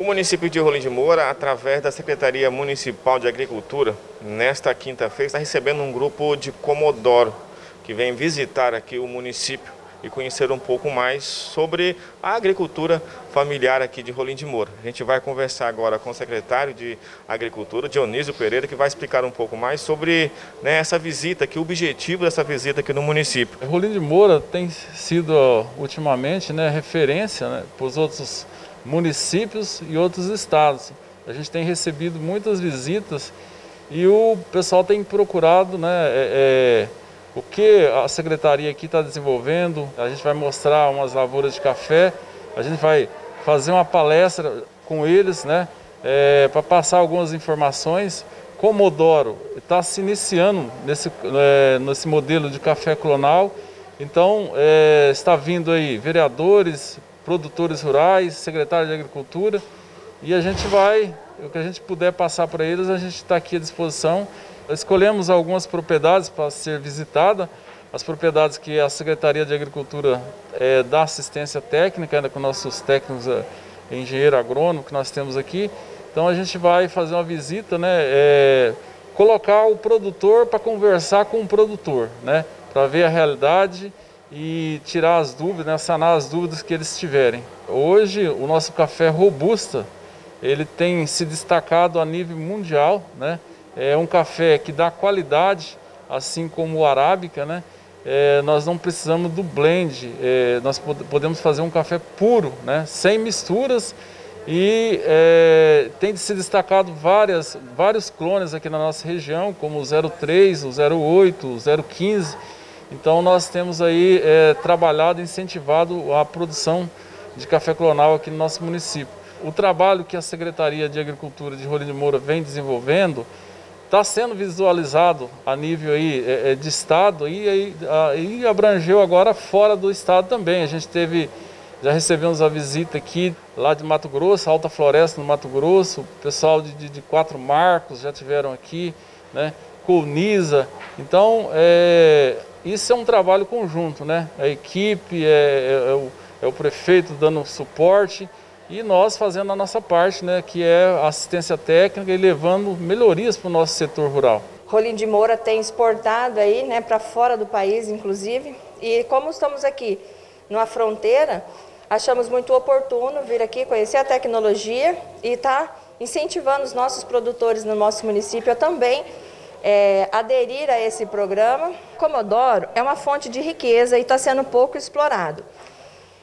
O município de Rolim de Moura, através da Secretaria Municipal de Agricultura, nesta quinta-feira, está recebendo um grupo de Comodoro, que vem visitar aqui o município e conhecer um pouco mais sobre a agricultura familiar aqui de Rolim de Moura. A gente vai conversar agora com o secretário de Agricultura, Dionísio Pereira, que vai explicar um pouco mais sobre essa visita aqui, o objetivo dessa visita aqui no município. Rolim de Moura tem sido, ultimamente, referência para os outros municípios e outros estados. A gente tem recebido muitas visitas e o pessoal tem procurado o que a secretaria aqui está desenvolvendo. A gente vai mostrar umas lavouras de café, a gente vai fazer uma palestra com eles para passar algumas informações. Comodoro está se iniciando nesse modelo de café clonal, então está vindo aí vereadores, produtores rurais, secretário de Agricultura, e a gente vai, o que a gente puder passar para eles, a gente está aqui à disposição. Escolhemos algumas propriedades para ser visitada, as propriedades que a Secretaria de Agricultura dá assistência técnica, com nossos técnicos, engenheiro agrônomo que nós temos aqui. Então a gente vai fazer uma visita, colocar o produtor para conversar com o produtor, para ver a realidade e tirar as dúvidas, sanar as dúvidas que eles tiverem. Hoje o nosso café robusta, ele tem se destacado a nível mundial, É um café que dá qualidade, assim como o arábica, Nós não precisamos do blend, nós podemos fazer um café puro, Sem misturas, e tem se destacado vários clones aqui na nossa região, como o 03, o 08, o 015. Então nós temos aí trabalhado, incentivado a produção de café clonal aqui no nosso município. O trabalho que a Secretaria de Agricultura de Rolim de Moura vem desenvolvendo está sendo visualizado a nível aí, de estado e abrangeu agora fora do estado também. A gente já recebemos a visita aqui lá de Mato Grosso, Alta Floresta no Mato Grosso, o pessoal de Quatro Marcos já tiveram aqui, com Unisa. Então, isso é um trabalho conjunto, A equipe, o prefeito dando suporte e nós fazendo a nossa parte, que é assistência técnica e levando melhorias para o nosso setor rural. Rolim de Moura tem exportado aí, para fora do país, inclusive. E como estamos aqui numa fronteira, achamos muito oportuno vir aqui conhecer a tecnologia e estar incentivando os nossos produtores no nosso município também aderir a esse programa. Comodoro é uma fonte de riqueza e está sendo pouco explorado.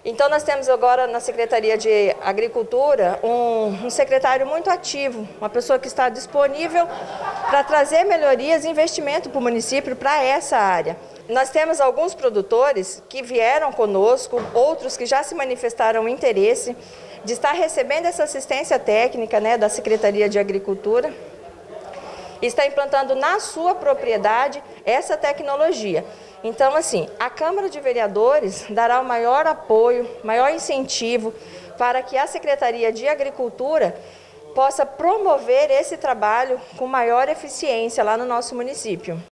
Então nós temos agora na Secretaria de Agricultura um secretário muito ativo, uma pessoa que está disponível para trazer melhorias e investimento para o município, para essa área. Nós temos alguns produtores que vieram conosco, outros que já se manifestaram interesse de estar recebendo essa assistência técnica, da Secretaria de Agricultura. Está implantando na sua propriedade essa tecnologia. Então, assim, a Câmara de Vereadores dará o maior apoio, maior incentivo para que a Secretaria de Agricultura possa promover esse trabalho com maior eficiência lá no nosso município.